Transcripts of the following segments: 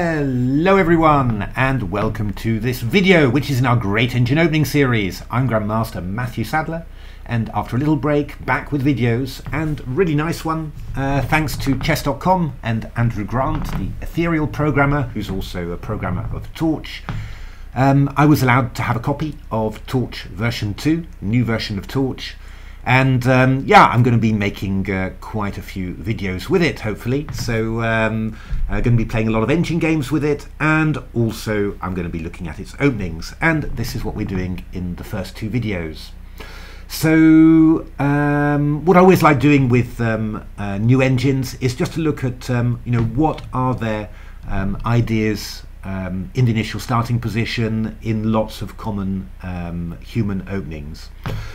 Hello everyone and welcome to this video, which is in our Great Engine Opening series. I'm Grandmaster Matthew Sadler, and after a little break, back with videos, and really nice one, thanks to Chess.com and Andrew Grant, the Ethereal programmer, who's also a programmer of Torch. I was allowed to have a copy of Torch version 2, new version of Torch. And yeah, I'm going to be making quite a few videos with it, hopefully. So I'm going to be playing a lot of engine games with it, and also I'm going to be looking at its openings. And this is what we're doing in the first two videos. So what I always like doing with new engines is just to look at you know, what are their ideas in the initial starting position in lots of common human openings.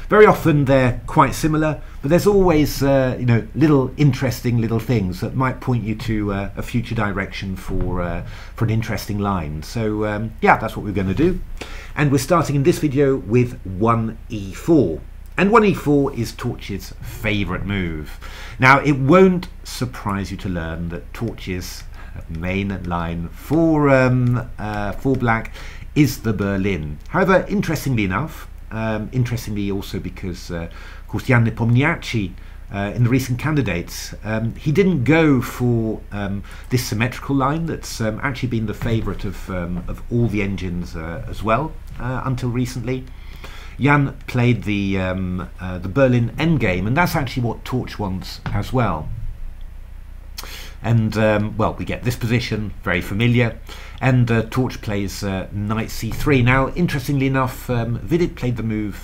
Very often they're quite similar, but there's always you know, interesting little things that might point you to a future direction for an interesting line. So yeah, that's what we're going to do, and we're starting in this video with 1e4. And 1e4 is Torch's favourite move. Now, it won't surprise you to learn that Torch's main line for black is the Berlin. However, interestingly enough, interestingly also because of course Jan Nepomniachtchi in the recent candidates, he didn't go for this symmetrical line that's actually been the favourite of all the engines as well until recently. Jan played the Berlin endgame, and that's actually what Torch wants as well. And well, we get this position, very familiar, and Torch plays knight c3. Now, interestingly enough, Vidit played the move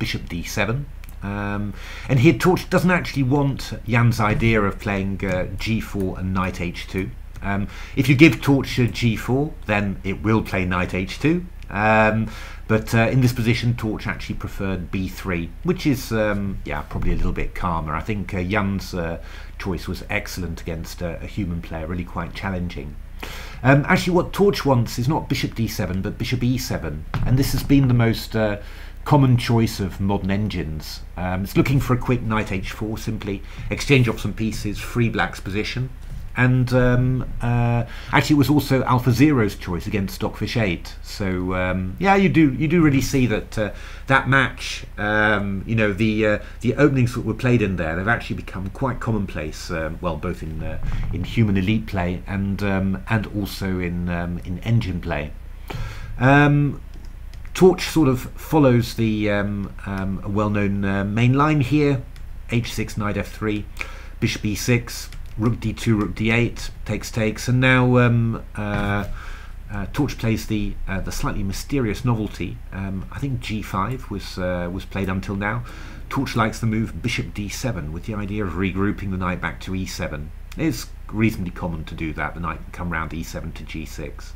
bishop d7, and here Torch doesn't actually want Jan's idea of playing g4 and knight h2. If you give Torch g4, then it will play knight h2, but in this position Torch actually preferred b3, which is yeah, probably a little bit calmer. I think Jan's choice was excellent against a human player, really quite challenging. Actually, what Torch wants is not bishop d7 but bishop e7, and this has been the most common choice of modern engines. It's looking for a quick knight h4, simply exchange off some pieces, free black's position. And actually, it was also AlphaZero's choice against Stockfish 8. So yeah, you do really see that that match. You know, the openings that were played in there, they've actually become quite commonplace. Well, both in human elite play and also in engine play. Torch sort of follows the well-known main line here: h6, knight f3, bishop e6. Rook d2, rook d8, takes, and now Torch plays the slightly mysterious novelty. I think g5 was played until now. Torch likes the move bishop d7 with the idea of regrouping the knight back to e7. It's reasonably common to do that. The knight can come round e7 to g6.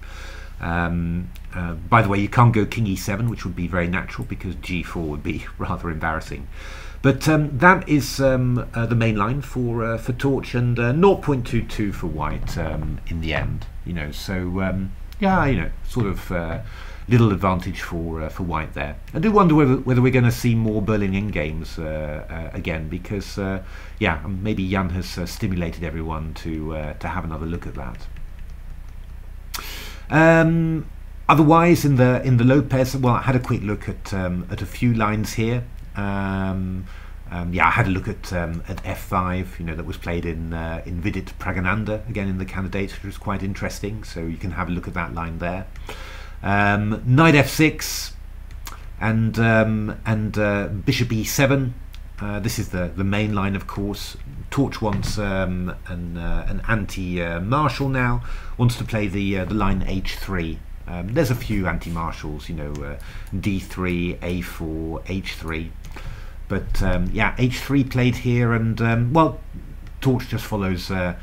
By the way, you can't go king e7, which would be very natural because g4 would be rather embarrassing. But that is the main line for Torch, and 0.22 for white in the end. You know, so yeah, you know, sort of little advantage for white there. I do wonder whether we're going to see more Berlin endgames again, because yeah, maybe Jan has stimulated everyone to have another look at that. Otherwise, in the low pairs, well, I had a quick look at a few lines here. Yeah, I had a look at f5, you know, that was played in Vidit Pragananda, again in the candidates, which was quite interesting, so you can have a look at that line there. Knight f6 and bishop e7. This is the main line, of course. Torch wants an anti-martial now, wants to play the line h3. There's a few anti-martials, you know, d3, a4, h3, but yeah, h3 played here, and well, Torch just follows a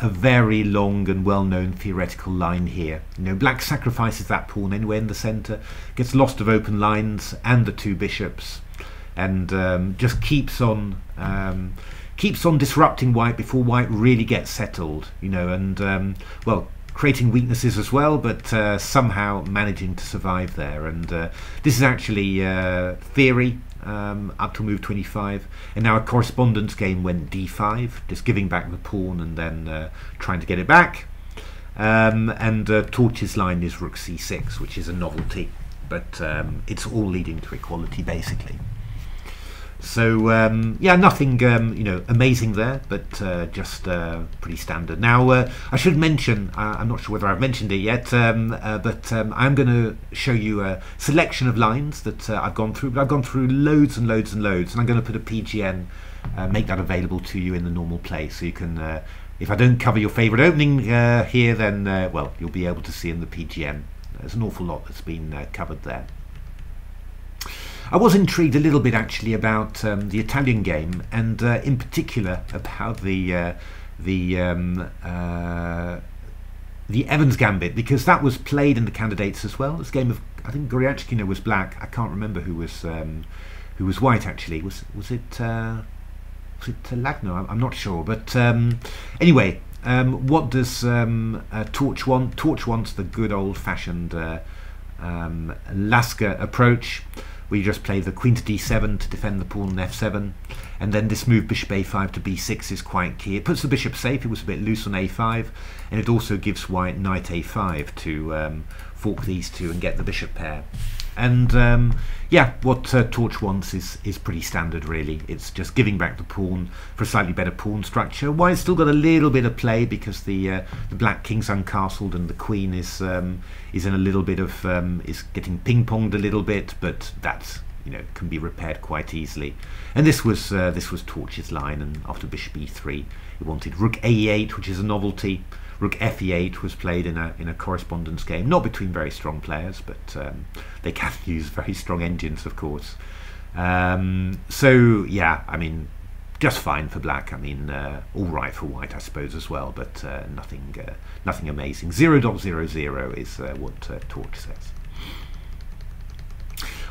very long and well-known theoretical line here. You know, black sacrifices that pawn anywhere in the centre, gets lost of open lines and the two bishops, and just keeps on disrupting white before white really gets settled, you know, and well, creating weaknesses as well, but somehow managing to survive there. And this is actually theory up to move 25, and now a correspondence game went d5, just giving back the pawn and then trying to get it back. And Torch's line is rook c6, which is a novelty, but it's all leading to equality basically. So yeah, nothing you know, amazing there, but just pretty standard. Now I should mention, I'm not sure whether I've mentioned it yet, but I'm going to show you a selection of lines that I've gone through, but I've gone through loads and loads and loads, and I'm going to put a PGN, make that available to you in the normal play, so you can, if I don't cover your favourite opening here, then well, you'll be able to see in the PGN. There's an awful lot that's been covered there. I was intrigued a little bit actually about the Italian game, and in particular about the Evans Gambit, because that was played in the candidates as well. This game of, I think Goryachkino was black. I can't remember who was white actually. Was it Lagno? I'm not sure. But anyway, what does Torch want? Torch wants the good old-fashioned Lasker approach. We just play the queen to d7 to defend the pawn on f7, and then this move bishop a5 to b6 is quite key. It puts the bishop safe. It was a bit loose on a5, and it also gives white knight a5 to fork these two and get the bishop pair. And yeah, what Torch wants is pretty standard really. It's just giving back the pawn for a slightly better pawn structure. White's still got a little bit of play because the black king's uncastled and the queen is in a little bit of is getting ping-ponged a little bit, but that's, you know, can be repaired quite easily. And this was Torch's line, and after bishop e3, it wanted rook a8, which is a novelty. Rook fe8 was played in a correspondence game, not between very strong players, but they can use very strong engines, of course. So yeah, I mean, just fine for black. I mean, all right for white, I suppose, as well, but nothing, nothing amazing. 0.00 is what Torch says.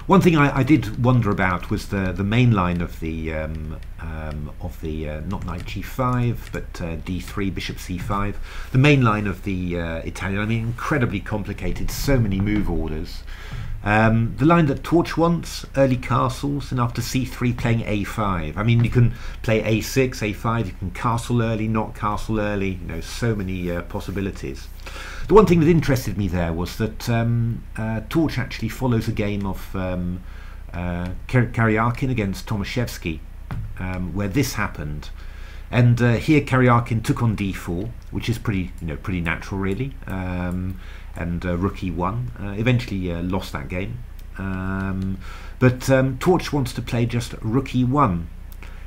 One thing I did wonder about was the main line of the not knight g5 but d3 bishop c5. The main line of the Italian, I mean, incredibly complicated, so many move orders. The line that Torch wants, early castles, and after c3 playing a5. I mean, you can play a6, a5, you can castle early, not castle early, you know, so many possibilities. The one thing that interested me there was that Torch actually follows a game of Karjakin against Tomaszewski, where this happened. And here Karjakin took on d4, which is pretty, you know, pretty natural really. And rook e1, eventually lost that game, but Torch wants to play just rook e1,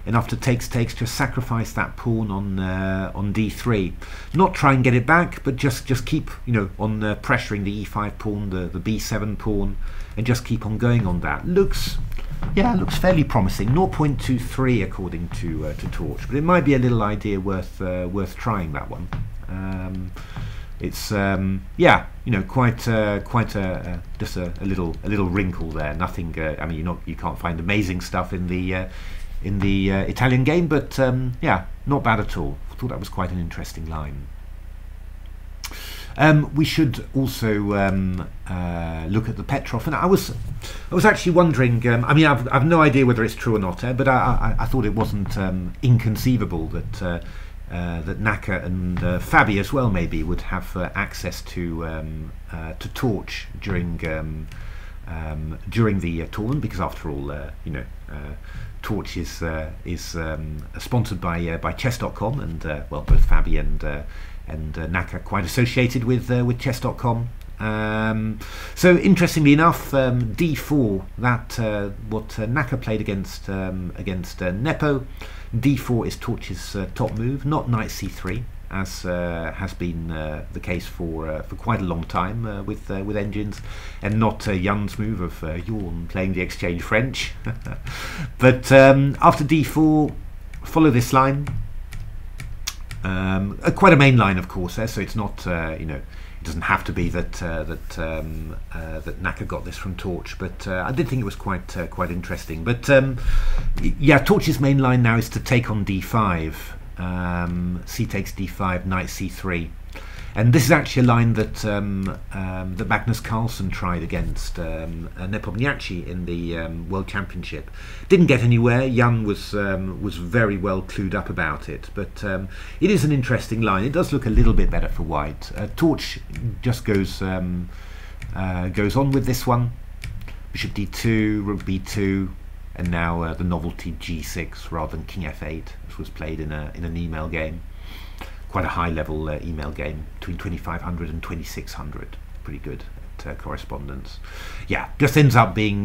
and after takes just sacrifice that pawn on d3, not try and get it back, but just keep, you know, on pressuring the e5 pawn, the b7 pawn, and just keep on going on that. Looks, yeah, looks fairly promising. 0.23 according to Torch, but it might be a little idea worth worth trying, that one. It's yeah, you know, quite a just a little wrinkle there. Nothing. I mean, you can't find amazing stuff in the Italian game, but yeah, not bad at all. I thought that was quite an interesting line. We should also look at the Petrov, and I was actually wondering. I mean, I've no idea whether it's true or not, but I thought it wasn't inconceivable that. That Naka and Fabi as well maybe would have access to Torch during during the tournament, because after all, you know, Torch is sponsored by Chess.com, and well, both Fabi and Naka quite associated with Chess.com. So interestingly enough, d4, that what Naka played against Nepo. d4 is Torch's top move, not knight c3, as has been the case for quite a long time with engines, and not Jan's move of Jorn playing the exchange French. But after d4, follow this line, quite a main line, of course, so it's not you know, it doesn't have to be that that Naka got this from Torch, but I did think it was quite interesting. But yeah, Torch's main line now is to take on d5, c takes d5, knight c3, And this is actually a line that that Magnus Carlsen tried against Nepomniachtchi in the World Championship. Didn't get anywhere. Jan was very well clued up about it, but it is an interesting line. It does look a little bit better for white. Torch just goes on with this one. Bishop d2, rook b2, and now the novelty g6 rather than king f8, which was played in an email game. Quite a high-level email game, between 2500 and 2600. Pretty good at correspondence. Yeah, just ends up being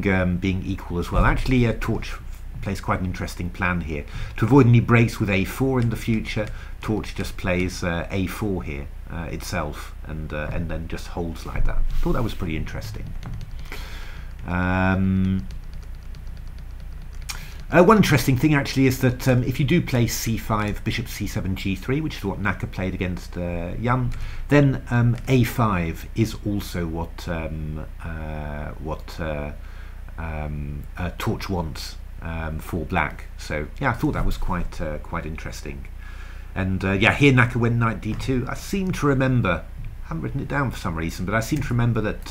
equal as well. Actually, Torch plays quite an interesting plan here. To avoid any breaks with a4 in the future, Torch just plays a4 here itself, and then just holds like that. Thought that was pretty interesting. One interesting thing actually is that if you do play c5, bishop c7, g3, which is what Naka played against Jan, then a5 is also what Torch wants for black. So yeah, I thought that was quite interesting. And yeah, here Naka went knight d2. I seem to remember, I haven't written it down for some reason, but I seem to remember that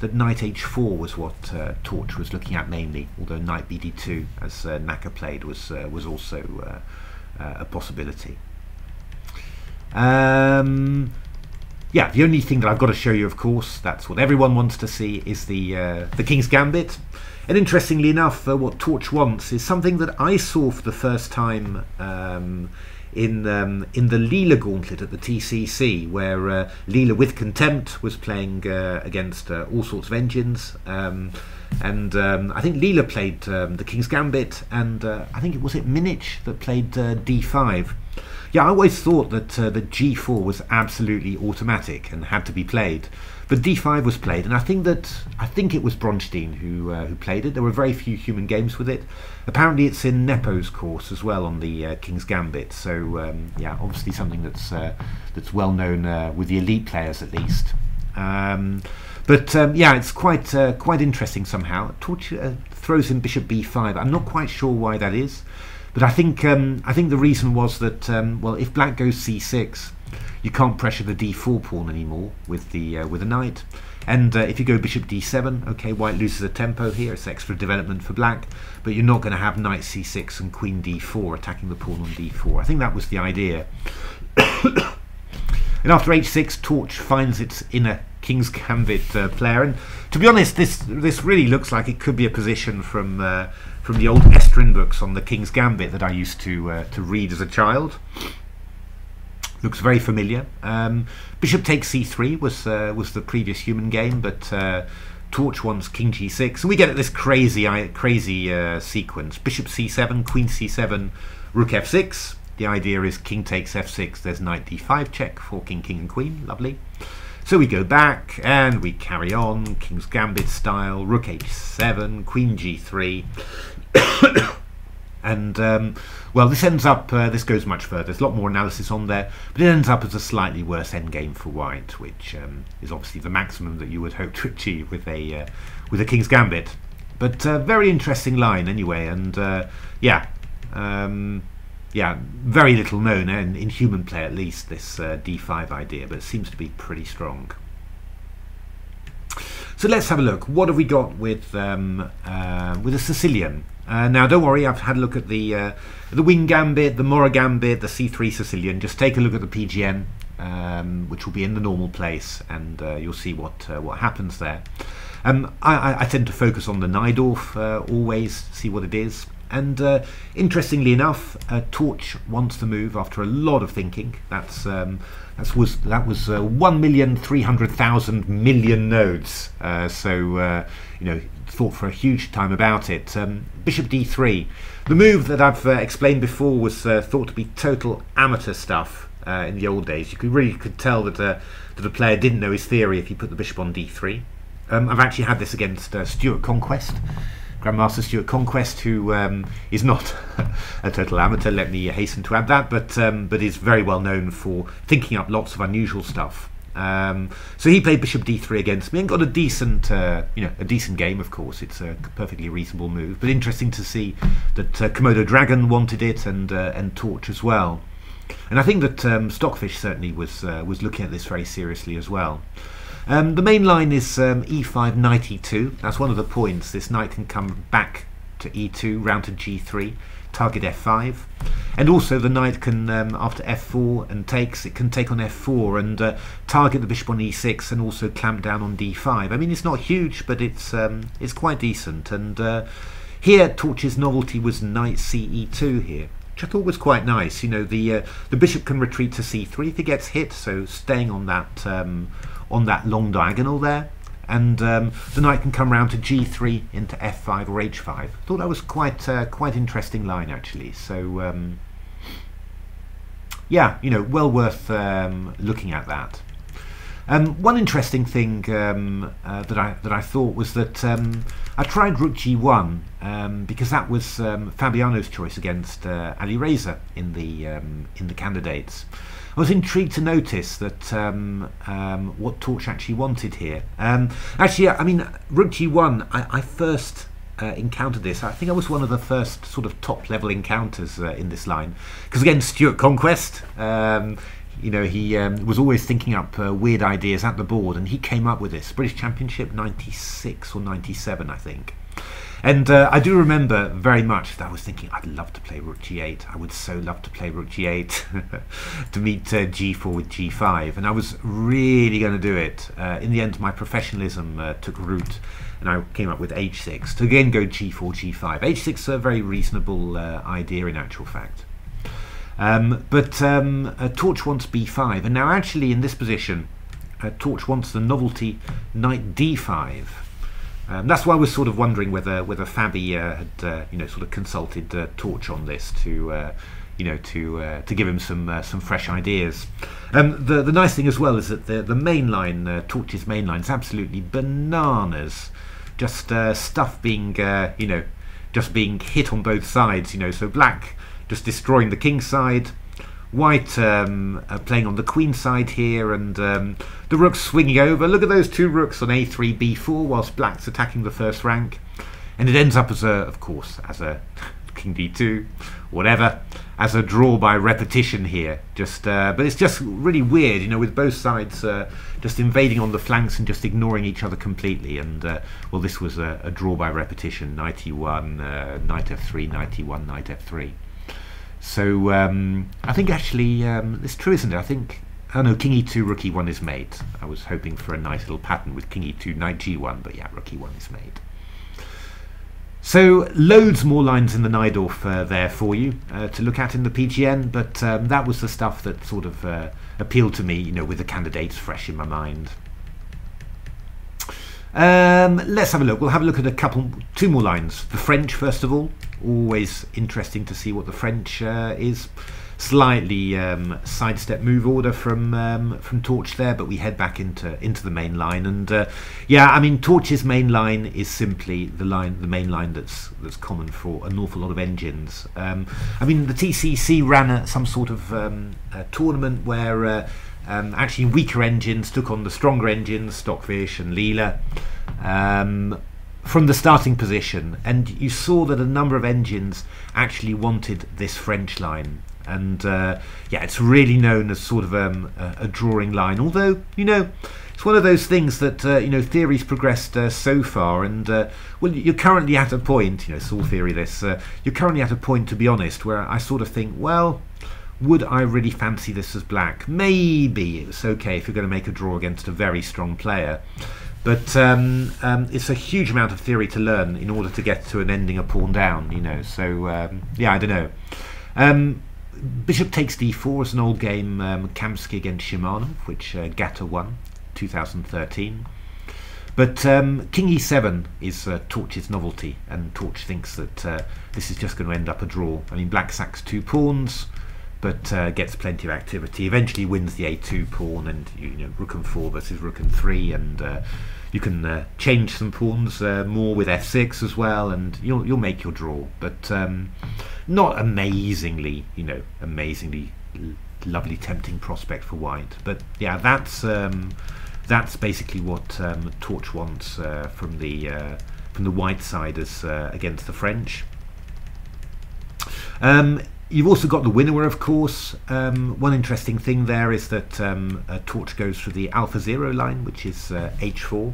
that knight h4 was what Torch was looking at mainly, although knight bd2, as Naka played, was also a possibility. Yeah, the only thing that I've got to show you, of course, that's what everyone wants to see, is the King's Gambit. And interestingly enough, what Torch wants is something that I saw for the first time in the Leela gauntlet at the TCC, where Leela with Contempt was playing against all sorts of engines, and I think Leela played the King's Gambit, and I think it was Minich that played d5. Yeah, I always thought that that g4 was absolutely automatic and had to be played, but d5 was played, and I think it was Bronstein who played it. There were very few human games with it. Apparently, it's in Nepo's course as well on the King's Gambit. So yeah, obviously something that's well known with the elite players at least. But yeah, it's quite interesting somehow. Torch throws in bishop b5. I'm not quite sure why that is. But I think the reason was that well, if black goes c6, you can't pressure the d4 pawn anymore with a knight, and if you go bishop d7, okay, white loses a tempo here. It's extra development for black, but you're not going to have knight c6 and queen d4 attacking the pawn on d4. I think that was the idea. And after h6, Torch finds its inner King's Gambit player, and to be honest, this really looks like it could be a position from the old Estrin books on the King's Gambit that I used to read as a child. Looks very familiar. Bishop takes c3 was the previous human game, but Torch wants king g6, and we get this crazy sequence: bishop c7, queen c7, rook f6. The idea is king takes f6. There's knight d5 check, forking king and queen. Lovely. So we go back and we carry on, King's Gambit style, rook h7, queen g3. And well, this ends up, this goes much further, there's a lot more analysis on there, but it ends up as a slightly worse endgame for white, which is obviously the maximum that you would hope to achieve with a King's Gambit. But very interesting line anyway, and yeah, yeah, very little known, and in human play at least, this d5 idea, but it seems to be pretty strong. So let's have a look. What have we got with a Sicilian? Now, don't worry, I've had a look at the Wing Gambit, the Mora Gambit, the c3 Sicilian. Just take a look at the PGN, which will be in the normal place, and you'll see what happens there. I tend to focus on the Najdorf always, see what it is. And interestingly enough, Torch wants to move after a lot of thinking. That was 1,300,000 million nodes. So you know, thought for a huge time about it. Bishop d3, the move that I've explained before was thought to be total amateur stuff in the old days. You really could tell that that a player didn't know his theory if he put the bishop on d3. I've actually had this against Stuart Conquest. Grandmaster Stuart Conquest, who is not a total amateur, let me hasten to add that, but is very well known for thinking up lots of unusual stuff. So he played bishop d3 against me and got a decent, a decent game. Of course, it's a perfectly reasonable move, but interesting to see that Komodo Dragon wanted it and Torch as well. And I think that Stockfish certainly was looking at this very seriously as well. The main line is e5 knight e2. That's one of the points. This knight can come back to e2, round to g3, target f5, and also the knight can, after f4 and takes, it can take on f4 and target the bishop on e6 and also clamp down on d5. I mean, it's not huge, but it's quite decent. And here, Torch's novelty was knight c e2 here, which I thought was quite nice. You know, the bishop can retreat to c3 if he gets hit, so staying on that long diagonal there, and the knight can come round to g3 into f5 or h5. I thought that was quite quite interesting line actually. So yeah, you know, well worth looking at that. One interesting thing that I thought was that I tried rook g1 because that was Fabiano's choice against Alireza in the candidates. I was intrigued to notice that what Torch actually wanted here. Actually, I mean, rook g1, I first encountered this. I think I was one of the first sort of top-level encounters in this line. Because again, Stuart Conquest, you know, he was always thinking up weird ideas at the board, and he came up with this. British Championship 96 or 97, I think. And I do remember very much that I was thinking, I'd love to play rook g8. I would so love to play rook g8 to meet g4 with g5. And I was really going to do it. In the end, my professionalism took root, and I came up with h6 to again go g4, g5. h6 is a very reasonable idea in actual fact. Torch wants b5. And now actually in this position, Torch wants the novelty knight d5. That's why I was sort of wondering whether Fabi had you know, sort of consulted Torch on this to you know, to give him some fresh ideas. The nice thing as well is that the main line, Torch's main line, is absolutely bananas. Just stuff being you know, just being hit on both sides. You know, so black just destroying the king side. White playing on the queen side here, and the rook's swinging over. Look at those two rooks on a3, b4, whilst black's attacking the first rank. And it ends up as of course, as a king d2, whatever, as a draw by repetition here. Just, but it's just really weird, you know, with both sides just invading on the flanks and just ignoring each other completely. And well, this was a draw by repetition: knight e1, knight f3, knight e1, knight f3. So I think actually it's true, isn't it? I think, oh no, king e2, rook e1 is mate. I was hoping for a nice little pattern with king e2, knight g1, but yeah, rook e1 is mate. So loads more lines in the Nidorf there for you to look at in the PGN, but that was the stuff that sort of appealed to me, you know, with the candidates fresh in my mind. Let's have a look. We'll have a look at two more lines. The French, first of all. Always interesting to see what the French is. Slightly sidestep move order from Torch there, but we head back into the main line. And yeah, I mean, Torch's main line is simply the main line that's common for an awful lot of engines. I mean, the TCC ran some sort of tournament where actually weaker engines took on the stronger engines, Stockfish and Leela, from the starting position, and you saw that a number of engines actually wanted this French line. And yeah, it's really known as sort of a drawing line, although, you know, it's one of those things that you know, theory's progressed so far, and well, you're currently at a point, you know, it's all theory this, you're currently at a point, to be honest, where I sort of think, well, would I really fancy this as black? Maybe it's okay if you're going to make a draw against a very strong player, but it's a huge amount of theory to learn in order to get to an ending a pawn down, you know. So yeah, I don't know. Bishop takes d4 is an old game, Kamsky against Shimano, which Gatta won 2013. But king e7 is Torch's novelty, and Torch thinks that this is just going to end up a draw. I mean, black sacks two pawns, but gets plenty of activity. Eventually wins the a2 pawn, and you know, rook and 4 versus rook and 3, and you can change some pawns more with f6 as well, and you'll make your draw. But not amazingly, you know, amazingly lovely, tempting prospect for white. But yeah, that's basically what Torch wants from the white side as against the French. You've also got the winner, of course. One interesting thing there is that Torch goes for the AlphaZero line, which is h4.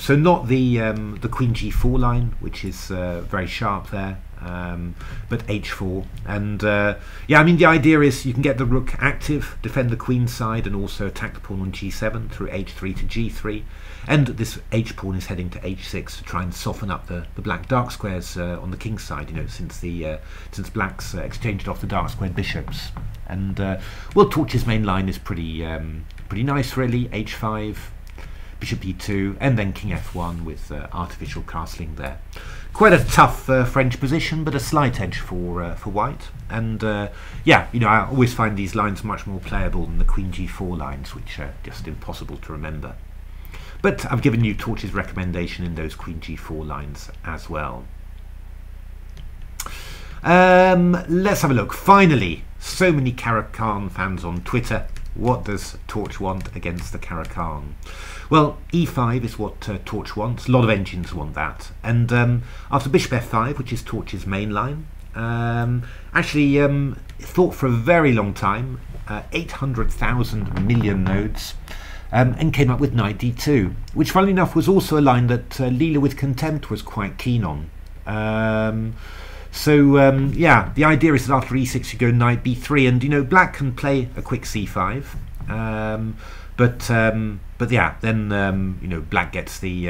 So not the the Queen g4 line, which is very sharp there, but h4. And yeah, I mean, the idea is you can get the rook active, defend the queen side, and also attack the pawn on g7 through h3 to g3. And this h pawn is heading to h6 to try and soften up the black dark squares on the king's side. You know, since blacks exchanged off the dark squared bishops, and well, Torch's main line is pretty pretty nice, really. h5, bishop e2, and then king f1 with artificial castling there. Quite a tough French position, but a slight edge for white. And yeah, you know, I always find these lines much more playable than the queen g4 lines, which are just impossible to remember. But I've given you Torch's recommendation in those queen g4 lines as well. Let's have a look. Finally, so many Karjakin fans on Twitter. What does Torch want against the Karjakin? Well, e5 is what Torch wants. A lot of engines want that. And after bishop f5, which is Torch's main line, actually thought for a very long time, 800,000 million nodes, and came up with knight d2, which funnily enough was also a line that Leela with Contempt was quite keen on. So yeah, the idea is that after e6 you go knight b3, and you know, black can play a quick c5, but yeah, then you know, black gets the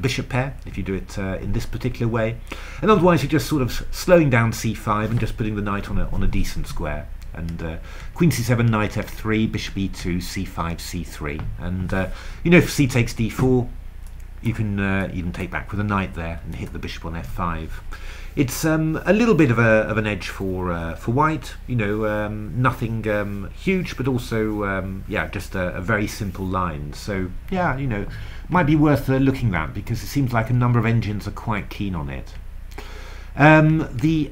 bishop pair if you do it in this particular way, and otherwise you're just sort of slowing down c5 and just putting the knight on a decent square. And queen c7, knight f3, bishop e2, c5, c3, and you know, if c takes d4, you can even take back with a knight there and hit the bishop on f5. It's a little bit of an edge for white. You know, nothing huge, but also yeah, just a very simple line. So yeah, you know, might be worth looking at, because it seems like a number of engines are quite keen on it. The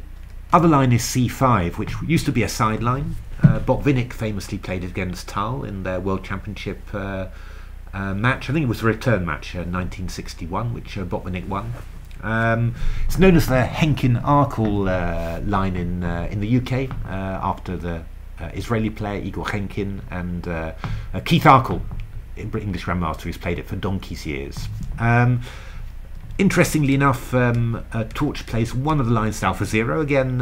other line is c5, which used to be a sideline. Botvinnik famously played against Tal in their World Championship match. I think it was a return match, 1961, which Botvinnik won. It's known as the Henkin Arkel line in the UK, after the Israeli player Igor Henkin, and Keith Arkel, English grandmaster, who's played it for donkey's years. Interestingly enough, Torch plays one of the lines that AlphaZero again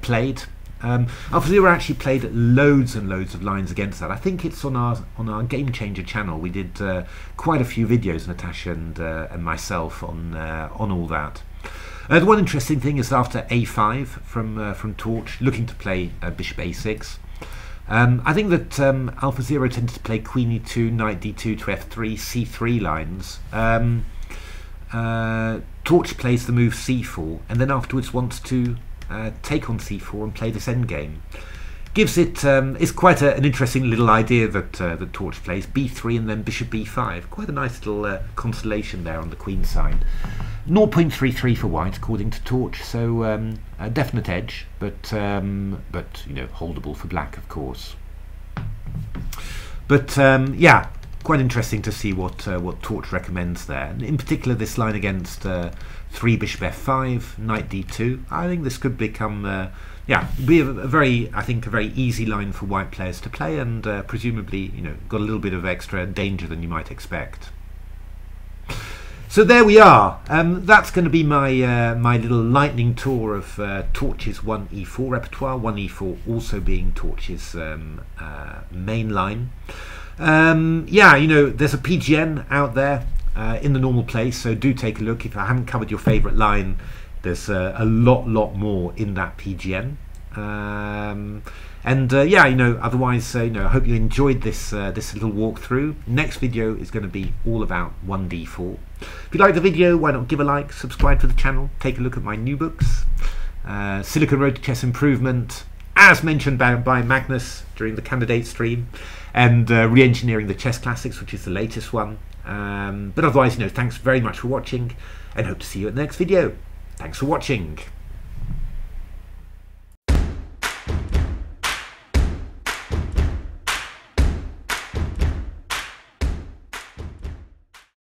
played. AlphaZero actually played loads and loads of lines against that. I think it's on our Game Changer channel. We did quite a few videos, Natasha and myself, on all that. The one interesting thing is that after a5 from Torch, looking to play bishop a6. I think that AlphaZero tended to play queen e2, knight d2 to f3, c3 lines. Torch plays the move c4, and then afterwards wants to take on c4 and play this endgame. Gives it, it's quite an interesting little idea that that Torch plays, b3 and then bishop b5. Quite a nice little constellation there on the queen side. 0.33 for white according to Torch, so a definite edge, but you know, holdable for black, of course. But yeah, quite interesting to see what Torch recommends there, and in particular this line against 3 bishop f5, knight d2. I think this could become yeah, be a very easy line for white players to play, and presumably, you know, got a little bit of extra danger than you might expect. So there we are. That's going to be my my little lightning tour of Torch's 1e4 repertoire. 1e4 also being Torch's main line. Yeah, you know, there's a PGN out there in the normal place, so do take a look. If I haven't covered your favourite line, there's a lot more in that PGN. And yeah, you know, otherwise, you know, I hope you enjoyed this this little walkthrough. Next video is going to be all about 1d4. If you like the video, why not give a like, subscribe to the channel, take a look at my new books, Silicon Road to Chess Improvement, as mentioned by Magnus during the candidate stream, and Re-Engineering the Chess Classics, which is the latest one. But otherwise, you know, thanks very much for watching, and hope to see you at the next video. Thanks for watching.